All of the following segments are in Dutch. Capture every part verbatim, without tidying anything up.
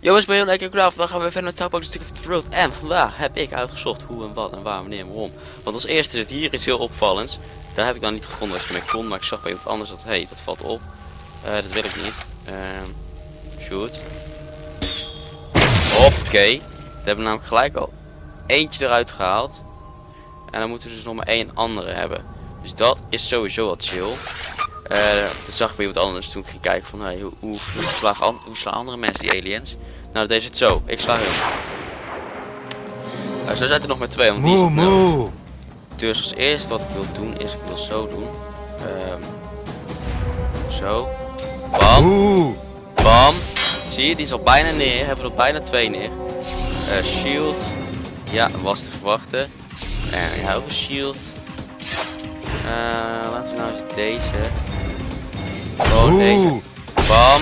Jongens, ben je een lekker craft? Dan gaan we verder naar Starbucks Stick of the Road. En vandaag heb ik uitgezocht hoe en wat en waar, wanneer en waarom. Want als eerste zit hier iets heel opvallends. Daar heb ik dan niet gevonden als ik mee kon, maar ik zag bij iemand anders dat, hé, hey, dat valt op. Uh, dat wil ik niet. Uh, shoot. Oké. Okay. We hebben namelijk gelijk al eentje eruit gehaald. En dan moeten we dus nog maar één andere hebben. Dus dat is sowieso wat chill. Uh, dat zag ik bij iemand anders toen ik ging kijken van hey, hoe, hoe, hoe, slaag an hoe slaan andere mensen die aliens. Nou, dat is het zo. Ik sla hem. Uh, zo zijn er nog maar twee, want die is op nul. Dus als eerste wat ik wil doen is, ik wil zo doen. Um, zo. Bam. Bam. Zie je, die is al bijna neer. Hebben er al bijna twee neer. Uh, shield. Ja, was te verwachten. En ik hou van shield. Uh, laten we nou eens deze. Oh, deze. Bam.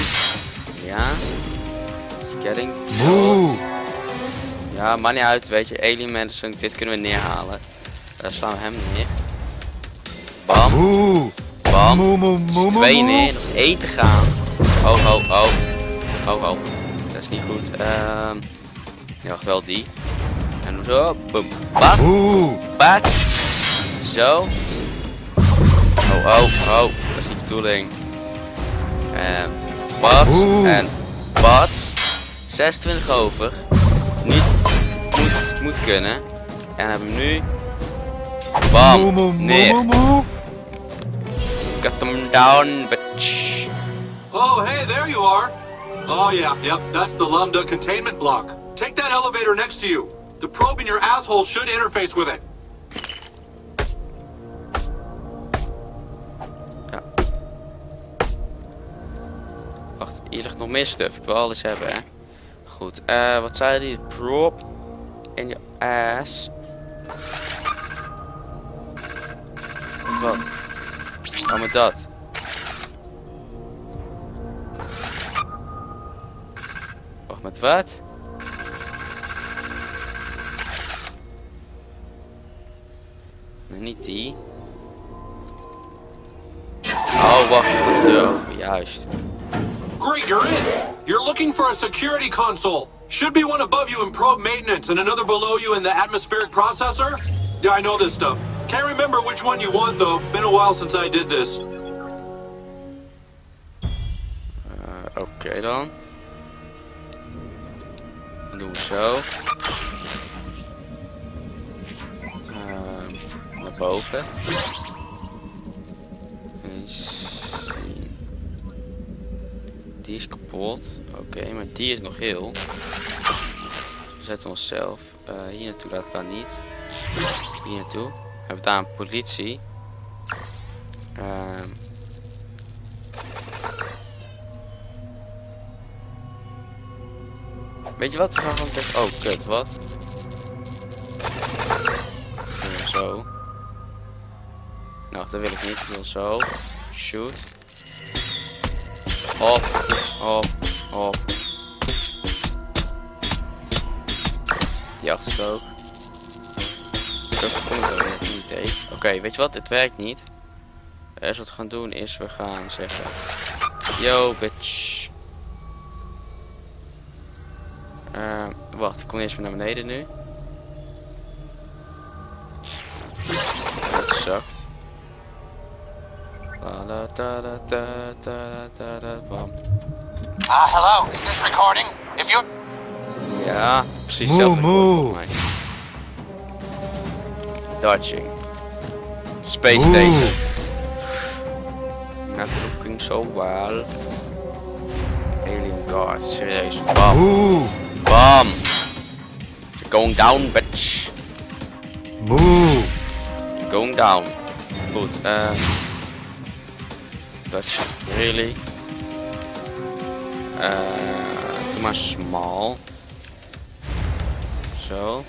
Ja. Getting. Ja, maar niet uit, weet je. Alien Madison, dit kunnen we neerhalen. Uh, slaan we hem neer. Bam. Bam. Dus twee neer. Nog één te gaan. Oh, ho, oh, oh. Oh, oh. Dat is niet goed. Uh, ja, wacht, wel die. En zo. Boom. Bam. Bam. Zo. Oh, oh, oh, dat is niet de bedoeling. En wat? En wat? zesentwintig over. Niet moet, moet kunnen. En hebben we nu. Bam! Nee. Cut them down, bitch. Oh, hey, there you are. Oh yeah, yep, that's the Lambda containment block. Take that elevator next to you. The probe in your asshole should interface with it. Hier ligt nog meer stuff, ik wil alles hebben, hè. Goed, uh, wat zei die? Prop in je ass. Wat? Wat met dat? Wacht, met wat? Nee, niet die. Oh, wacht, ik heb de deur. Juist. Great, you're in. You're looking for a security console. Should be one above you in probe maintenance and another below you in the atmospheric processor. Yeah, I know this stuff. Can't remember which one you want though. Been a while since I did this. Uh, okay dan. Dan doen we zo. Uh, naar boven. Die is kapot. Oké, okay, maar die is nog heel. We zetten onszelf uh, hier naartoe, laat ik daar niet. Hier naartoe. We hebben daar een politie. Uh, weet je wat? We gaan gewoon. Oh, kut, wat? Uh, zo. Nou, dat wil ik niet. Ik wil zo. Shoot. Op, op, op. Die achterste ook. Oké, okay, weet je wat? Het werkt niet. Dus wat we gaan doen is, we gaan zeggen... Yo, bitch. Uh, wacht, ik kom eerst weer naar beneden nu. Dat zakt. Ah, uh, hello, is this recording? If you... Ja, precies hetzelfde. Moe, dodging. Space Station. Not looking so well. Alien guard, serieus. Bam. Moe. Bam. You're going down, bitch. Moe. You're going down. Goed, eh... Uh, That's really. Uh, doe maar smal. Zo.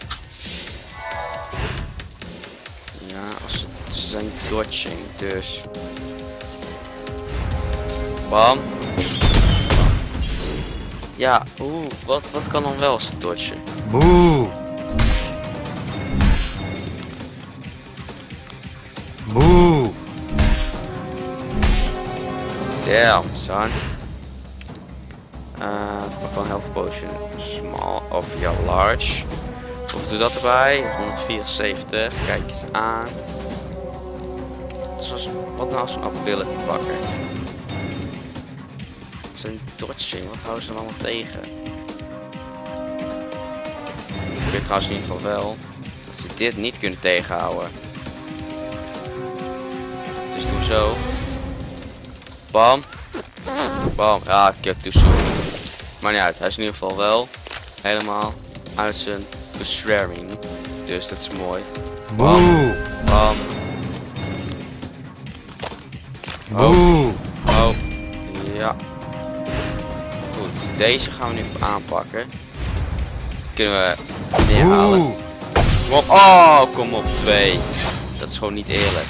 Ja, als het, ze zijn dodging, dus. Bam. Ja, oeh, wat, wat kan dan wel als het dodgen? Boe. Boe. down, son. Uh, pak dan health potion small of ja large. Of doe dat erbij. honderdvierenzeventig. Kijk eens aan. Dus wat nou als een ability pakken? Zijn dodging, wat houden ze dan allemaal tegen? Ik weet trouwens in ieder geval wel dat ze dit niet kunnen tegenhouden. Dus doe zo. Bam. Bam. Ja, kijk, doe zo. Maar niet uit, hij is in ieder geval wel helemaal uit zijn bescherming. Dus dat is mooi. Bam. Bam. Oh. Oh. Ja. Goed. Deze gaan we nu even aanpakken. Kunnen we neerhalen. Oh, kom op. Twee. Dat is gewoon niet eerlijk.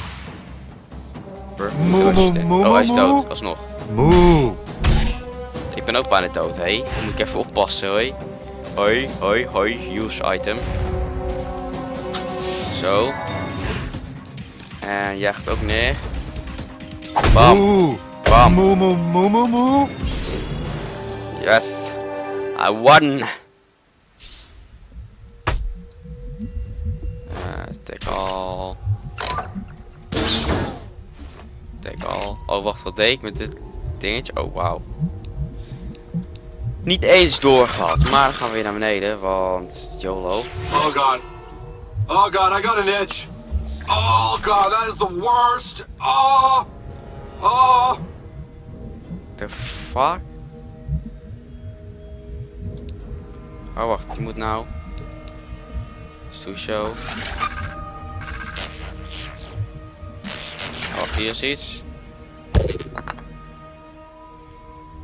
Oh, hij is dood. Alsnog. Ik ben ook bijna dood, hé. Hey. Moet ik even oppassen, hoi. Hoi, hoi, hoi. Use item. Zo. En jij gaat ook neer. Bam. Bam. Moe, moe, moe, moe, moe. Yes. I won. Uh, take all. Take all. Oh, wacht. Wat deed ik met dit dingetje? Oh, wauw. Niet eens doorgehad. Maar dan gaan we weer naar beneden. Want YOLO. Oh god. Oh god, I got an itch. Oh god, that is the worst. Oh. Oh! The fuck? Oh wacht, die moet nou. Stusho. Oh, hier is iets.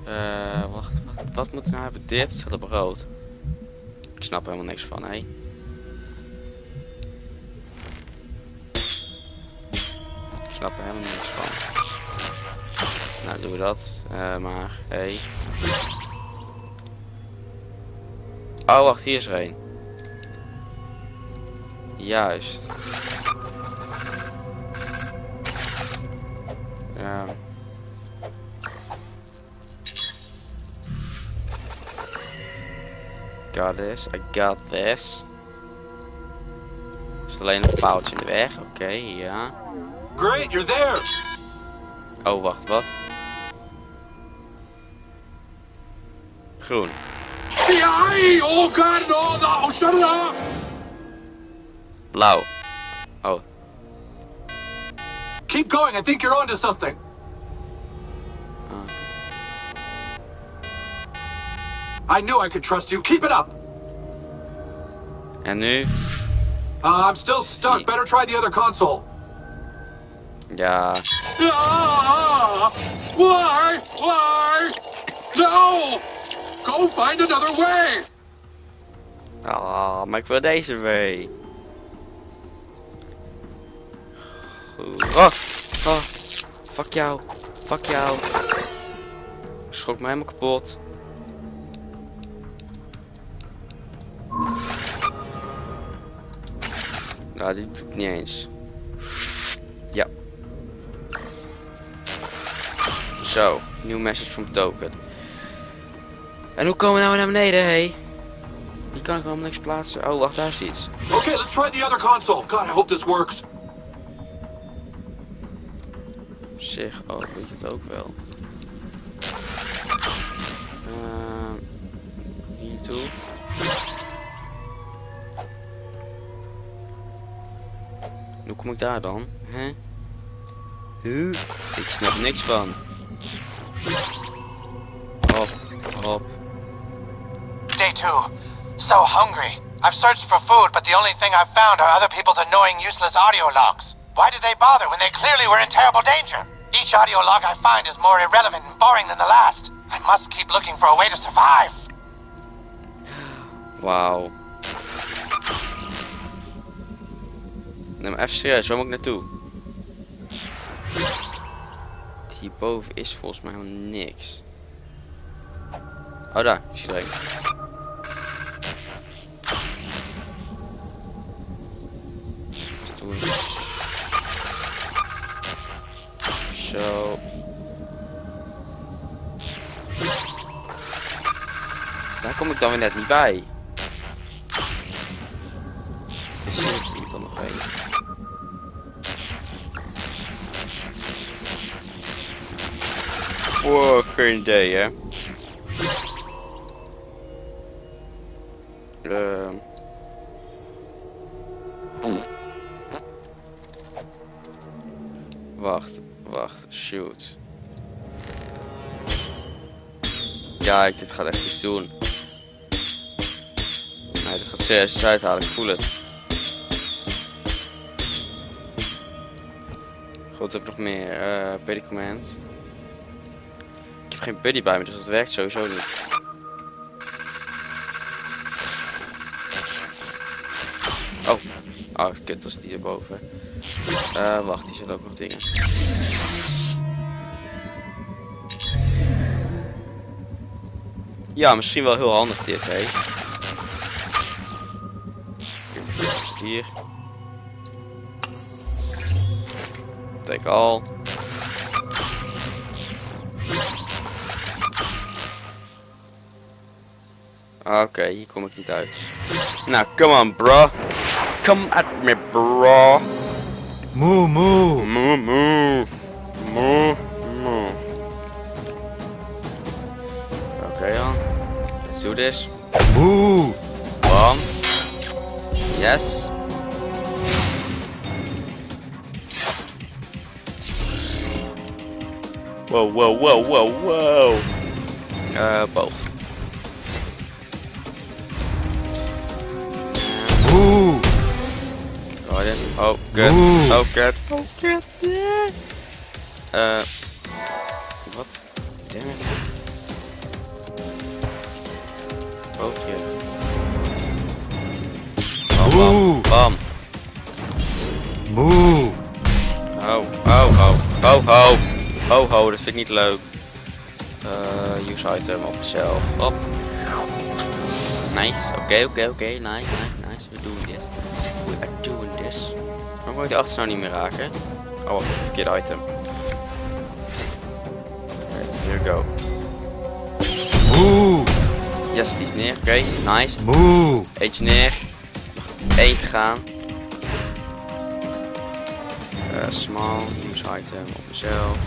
Uh, wacht, wat, wat moet ik nou hebben? Dit? Dat brood. Ik snap helemaal niks van, hé. Ik snap er helemaal niks van. Nou, doen we dat. Uh, maar, hé. Hey. Oh, wacht, hier is er een. Juist. Ja. Got this, I got this. Is er alleen een paaltje in de weg? Oké, okay, ja. Yeah. Great, you're there! Oh, wacht, wat? Groen. Oh god, no, no, shut it up! Blauw. Oh. Keep going, I think you're onto something. Oh. I knew I could trust you, keep it up! En nu? Uh, I'm still stuck, nee. Better try the other console. Ja. Ah, why? Why? No! Go find another way! Ah, maar ik wil deze way. Oh, oh, fuck jou. Fuck jou. Schrok me helemaal kapot. Nou, die doet niet eens. Ja. Zo, nieuw message from token. En hoe komen we nou naar beneden, hé? Hey? Die kan ik helemaal niks plaatsen. Oh, wacht, daar is iets. Oké, okay, let's try the other console. God, I hope this works. Zeg, oh, ik weet het ook wel. Uh, hiertoe. Hoe kom ik daar dan? Hè? Huh? Ik snap niks van. Hop, hop. Day two. So hungry. I've searched for food, but the only thing I've found are other people's annoying, useless audio logs. Why did they bother when they clearly were in terrible danger? Each audio log I find is more irrelevant and boring than the last. I must keep looking for a way to survive. Wow. Nee, maar even serieus, waar moet ik naartoe? Hierboven is volgens mij helemaal niks. Oh, daar is hij. Zo. Daar kom ik dan weer net niet bij. Is hier dan nog één? Wow, geen idee, hè? Ehm... Uh. Wacht, wacht, shoot. Kijk, dit gaat echt iets doen. Nee, dit gaat serieus iets uithalen, ik voel het. Goed, heb nog meer. Uh, buddy commands. Ik heb geen buddy bij me, dus dat werkt sowieso niet. Oh, oh kut, dat is die erboven. Uh, wacht, die zijn ook nog dingen. Ja, misschien wel heel handig dit, hé. Hier. Take all. Oké, okay, hier kom ik niet uit. Nou, come on, bro. Come at me, bro. Moe, moe. Moe, moe. Moe, moe. Oké, okay, dan. Let's do this. Moe. Bam. Yes. Wow, wow, wow, wow, wow. Uh, both. Ooh. Oh, I didn't. Oh, good. Ooh. Oh, good. Oh, good. Yeah. Uh. What? Damn it. Oh, yeah. Oh, bum. Bum. Ooh. Oh, oh, oh. Oh, oh. Ho ho, dat vind ik niet leuk. Uh, use item op mezelf. Op. Nice. Oké, okay, oké, okay, oké. Okay. Nice, nice, nice. We're doing this. We are doing this. Waarom moet je de achterste nou niet meer raken? Oh, wacht. Verkeerde item. Okay, here we go. Boe! Yes, die is neer. Oké, okay, nice. Boe! Eentje neer. Nog één gegaan. Uh, small. Use item op mezelf.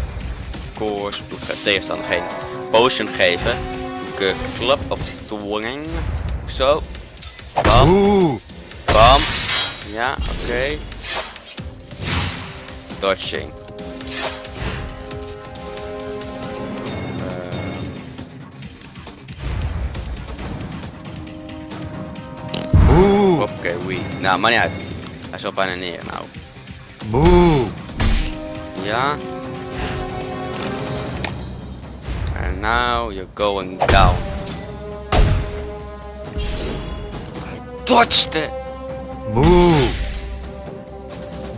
Koers, tegenstander geen potion geven. Klap op de wang. Zo. Bam. Bam. Ja, oké. Okay. Dodging. Uh. Oké, okay, wee. Nou, maar niet uit. Hij is al bijna neer, nou. Boe. Ja. And now you're going down. I touched it. Moe.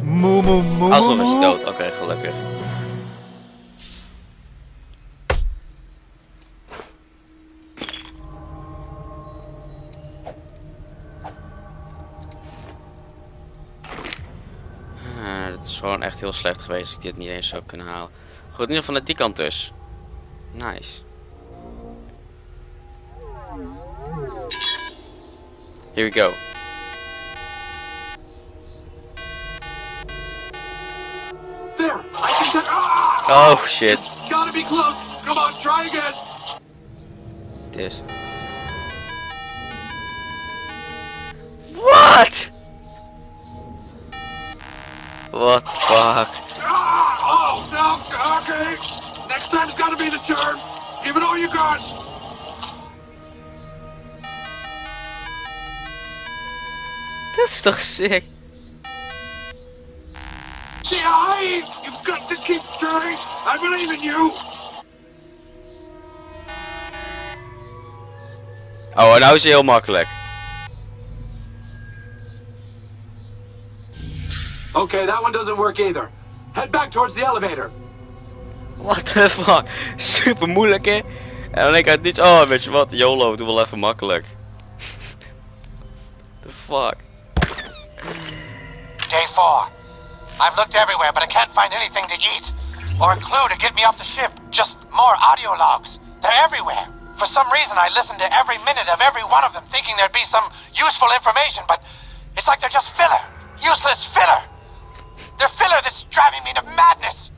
Moe, moe, moe. Alsof is dood. Oké, okay, gelukkig. Ah, dat is gewoon echt heel slecht geweest als ik dit niet eens zou kunnen halen. Goed, in ieder geval naar die kant dus. Nice. Here we go. There, I can take. Oh shit. It's gotta be close. Come on, try again. This. What? What the fuck? Oh no! Okay. Next time's gotta be the turn. Give it all you got. Dat is toch sick? Stay high. You've got to keep turning. I believe in you. Oh, nou is hij heel makkelijk. Okay, that one doesn't work either. Head back towards the elevator. What the fuck? Super moeilijk, hè? En dan denk ik uit niets. Oh, weet je wat? YOLO, doe wel even makkelijk. The fuck? Day four. I've looked everywhere, but I can't find anything to eat. Or a clue to get me off the ship. Just more audio logs. They're everywhere. For some reason, I listened to every minute of every one of them, thinking there'd be some useful information, but it's like they're just filler. Useless filler. They're filler that's driving me to madness.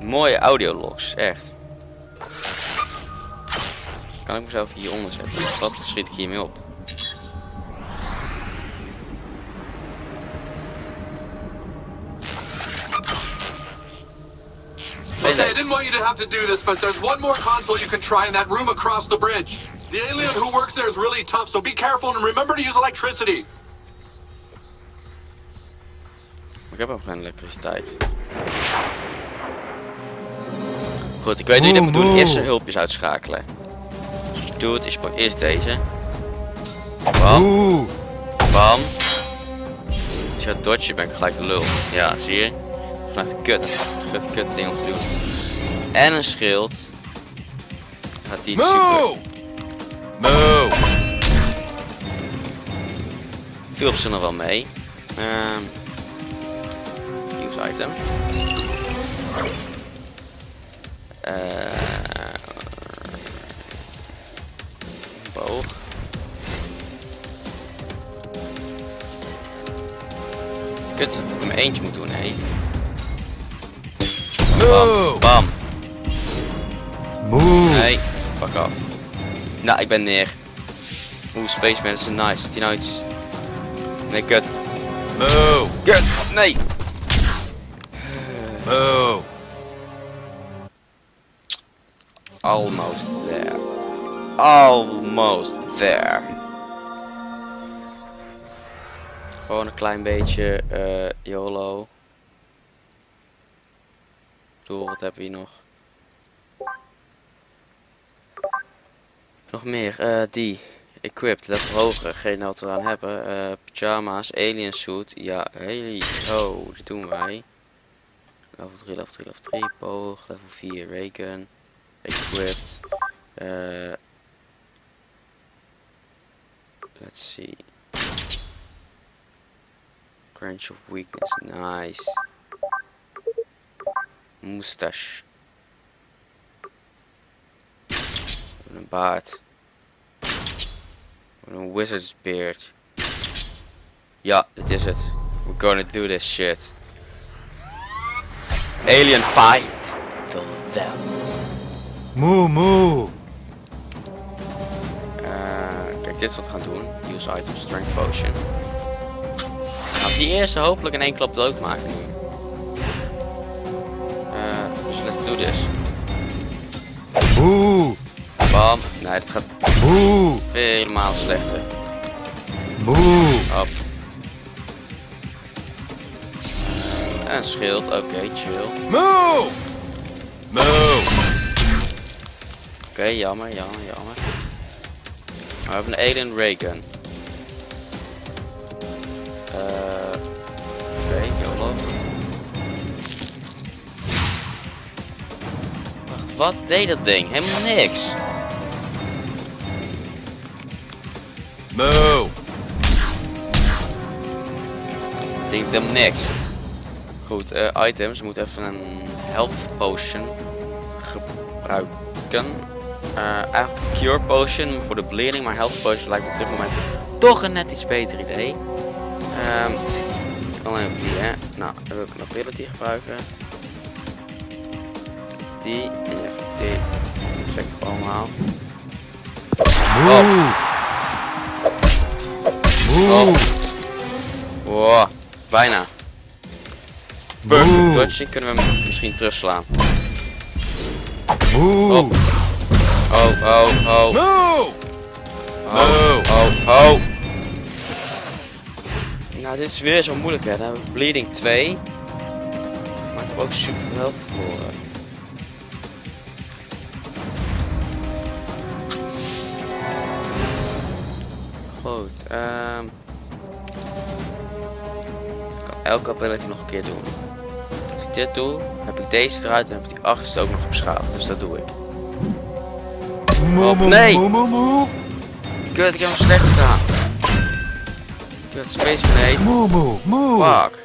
Mooie audiologs, echt. Kan ik mezelf hieronder zetten? Wat schiet ik hiermee op? Okay, I didn't want you to have to do this, but there's one more console you can try in that room across the bridge. The alien who works there is really tough, so be careful and remember to use electricity. Ik heb ook geen elektriciteit. Goed, ik weet niet wat ik moet doen. Eerst de hulpjes uitschakelen. Dus ik doe het is voor eerst deze. Bam. Bam. Als je dodge, ben ik gelijk de lul. Ja, zie je? Vanuit de kut. Kut, kut ding om te doen. En een schild. Gaat die super. Moe. Viel op ze nog wel mee. Um, item. Uh, boog. Kut, dat ik hem eentje moet doen, hé. Bam, bam. Boe. Nee, pak af. Nou, ik ben neer. Oeh, spaceman is nice. Is die nou iets? Nee, kut. Boe. Kut, nee. Oh. Almost there. Almost there. Gewoon een klein beetje uh, YOLO. Doe, wat hebben we hier nog? Nog meer, uh, die. Equipped, level hoger. Geen wat we aan hebben. Uh, pyjama's, alien suit. Ja, hey. Oh, dit doen wij. Level drie, level drie, level drie, boog, level vier, reken, equipped, uh, let's see, crunch of weakness, nice, moustache, een baard, een wizard's beard, ja, dit is het, we're gonna do this shit. Alien Fight till them. Moe, moe. Uh, kijk, dit is wat we gaan doen. Use item strength potion. Nou, die eerste hopelijk in één klap dood maken nu. Uh, dus let's do this. Moe. Bam. Nee, dit gaat moe. Helemaal slechter. Moe. Op. Een schild, oké, okay, chill. Move! Move! Oké, okay, jammer, jammer, jammer. We hebben een alien raygun. Uh, oké, okay, YOLO. Wacht, wat deed dat ding? Helemaal niks. Move! Dat ding doet helemaal niks. Goed, uh, items. We moeten even een health potion gebruiken. Uh, eigenlijk cure potion voor de bleeding, maar health potion lijkt me op dit moment toch een net iets beter idee. Um, alleen op die, hè. Nou, dan wil ik een ability gebruiken. Dus die, en even dit. Check allemaal. Wow. Wow. Wow, bijna. Perfect dodge, kunnen we hem misschien terugslaan. Oeh. Oh, oh, oh. No! Oh, oh, oh. Nou, dit is weer zo moeilijk, hè. Dan hebben we bleeding twee. Maar ik heb ook super veel voor. Goed, ehm. Um, ik kan elke ability nog een keer doen. Dit doe, dan heb ik deze eruit en heb ik die achterste ook nog op schaal, dus dat doe ik. Op, nee! Kut, ik heb hem slecht gedaan. Kut, space mate. Fuck.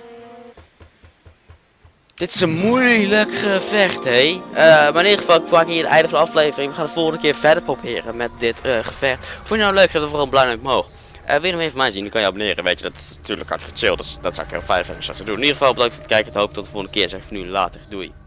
Dit is een moeilijk gevecht, hé. Uh, maar in ieder geval, ik pak hier het einde van de aflevering. We gaan de volgende keer verder proberen met dit uh, gevecht. Vond je nou leuk? Geef dan vooral een blauw omhoog. Uh, wil je nog meer van mij zien? Dan kan je abonneren. Weet je, dat is natuurlijk hartstikke chill. Dus dat zou ik heel fijn vinden als dat te doen. In ieder geval, bedankt voor het kijken. Ik hoop tot de volgende keer. Zeg ik voor nu, later. Doei.